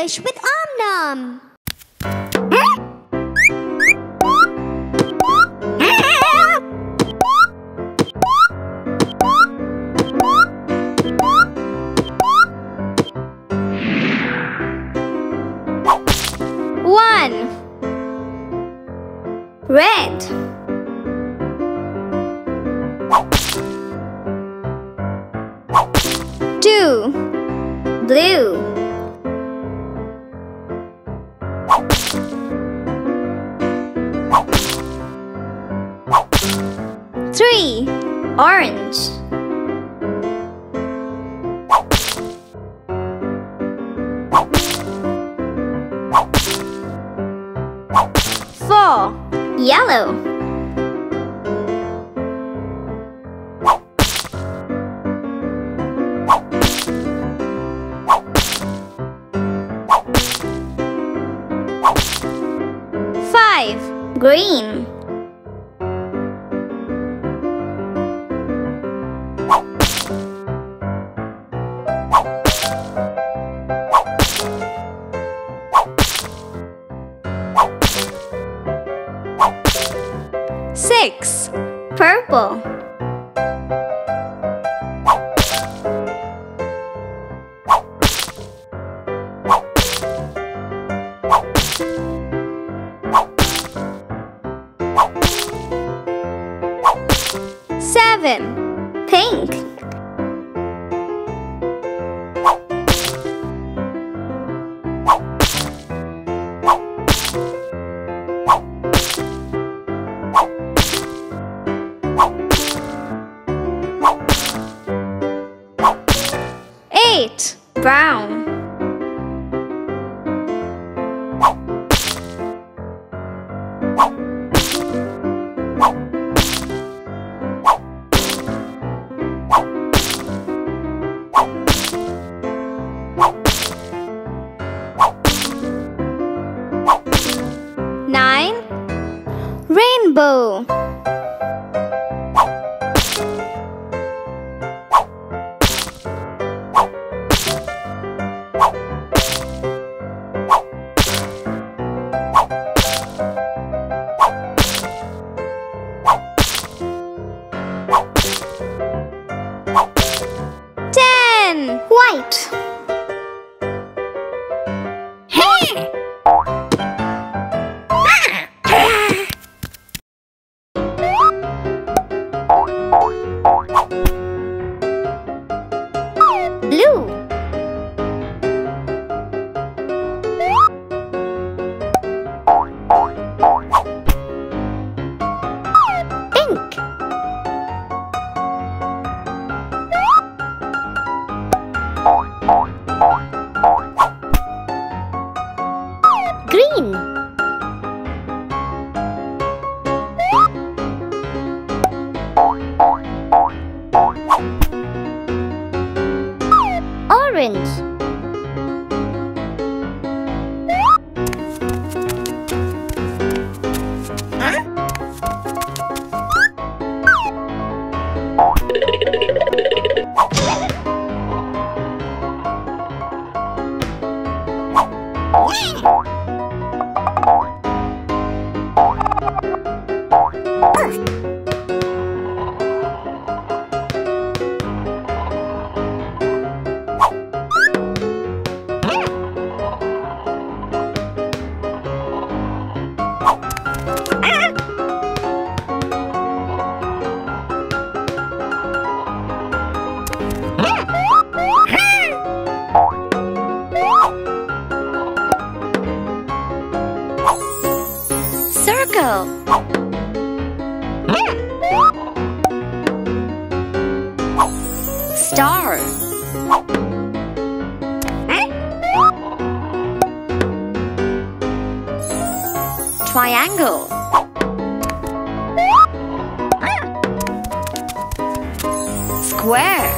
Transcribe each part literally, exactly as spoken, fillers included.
English with Om Nom. One. Red. Two. Blue. Three. Orange. Four. Yellow. Five. Green. Six. Purple. Seven. Pink. Eight. Brown. Nine. Rainbow. White. Blue. Pink. Green. Orange. Huh? Circle. Star. Triangle. Square. What?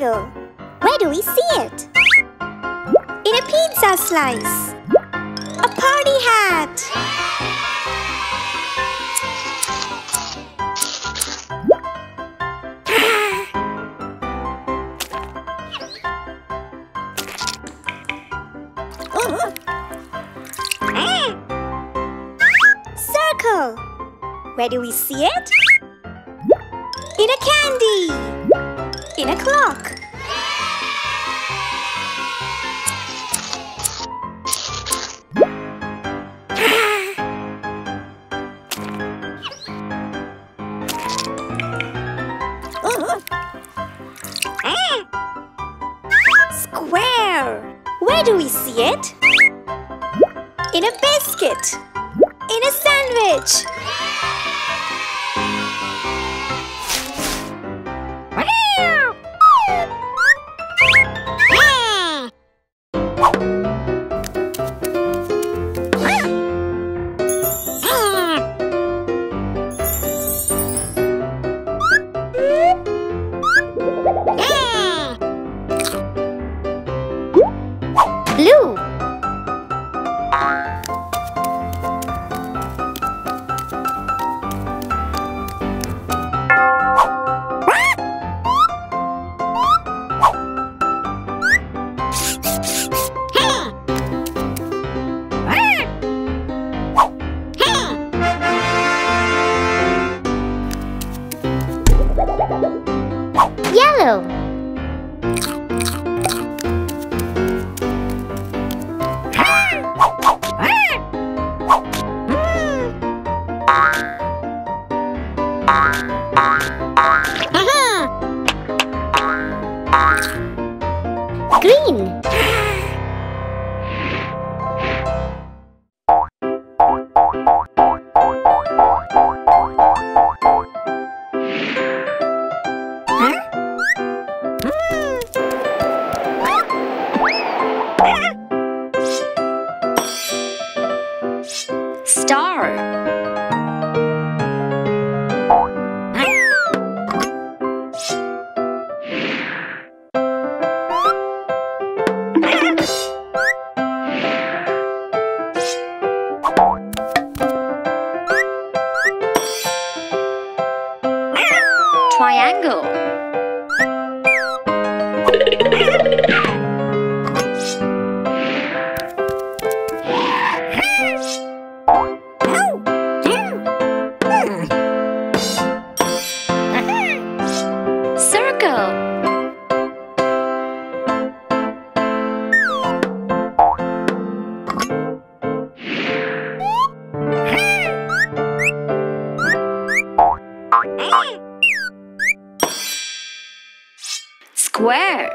triangle. Where do we see it? In a pizza slice. A party hat. Circle. Where do we see it? In a candy. In a clock. Square. Where do we see it? In a biscuit. In a sandwich. Blue. Yellow. Green. Triangle. Circle. Square.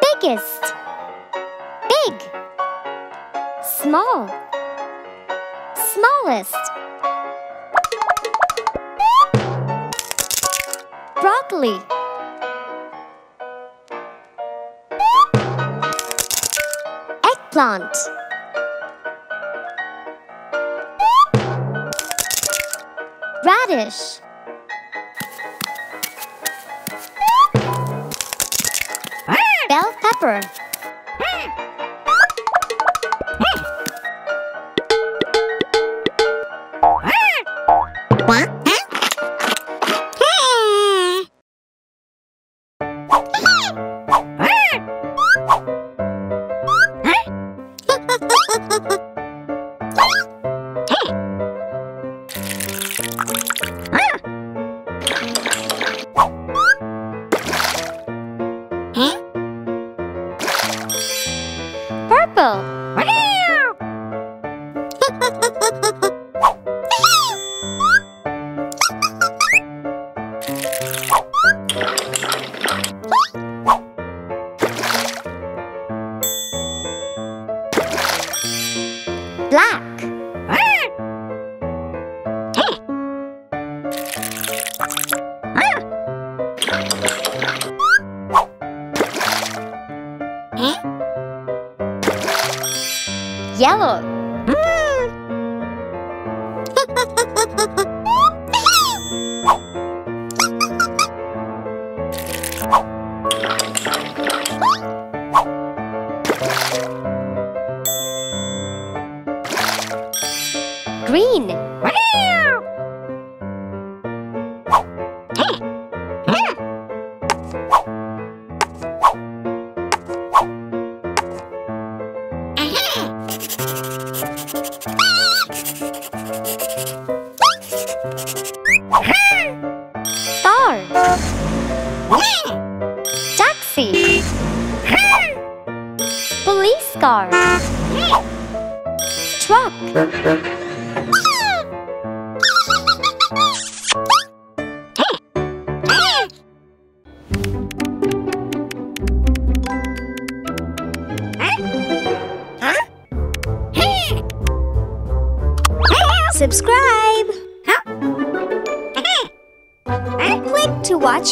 Biggest. Big. Small. Smallest. Broccoli. Eggplant. Radish. Bell pepper.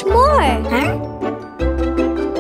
More, huh?